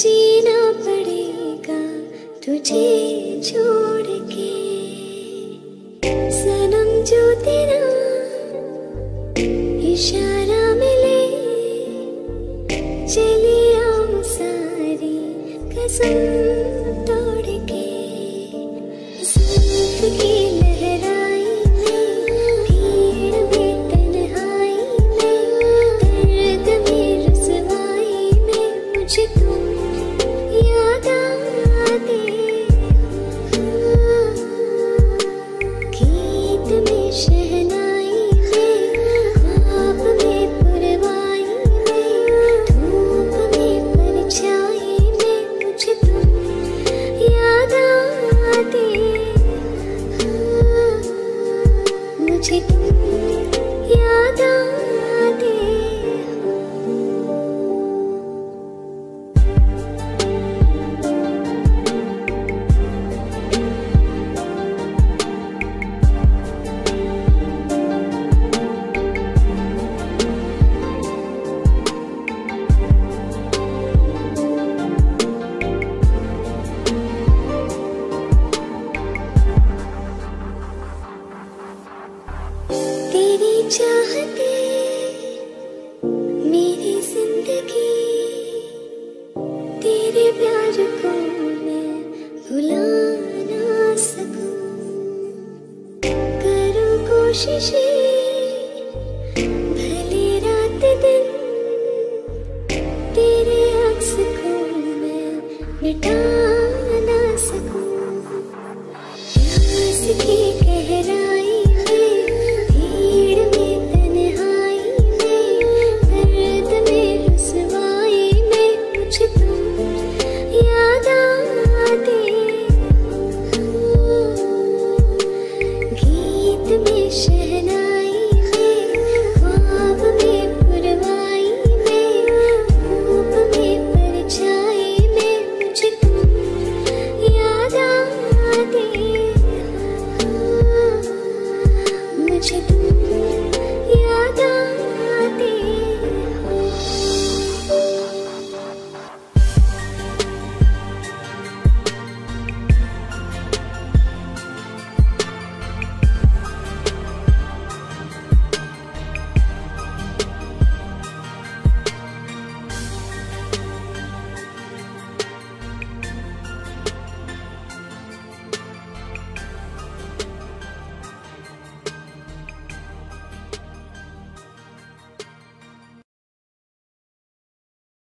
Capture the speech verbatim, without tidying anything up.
जीना पड़ेगा तुझे छोड़ के। सनम जो तेरा इशारा मिले, चले आओ सारी कसम।